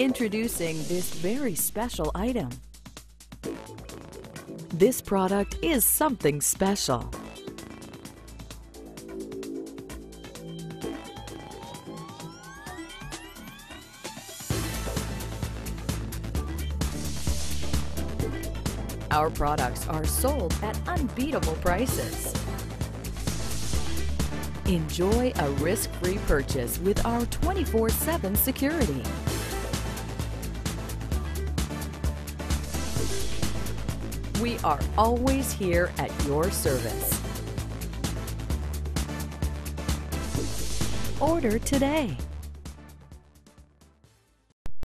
Introducing this very special item. This product is something special. Our products are sold at unbeatable prices. Enjoy a risk-free purchase with our 24/7 security. We are always here at your service. Order today.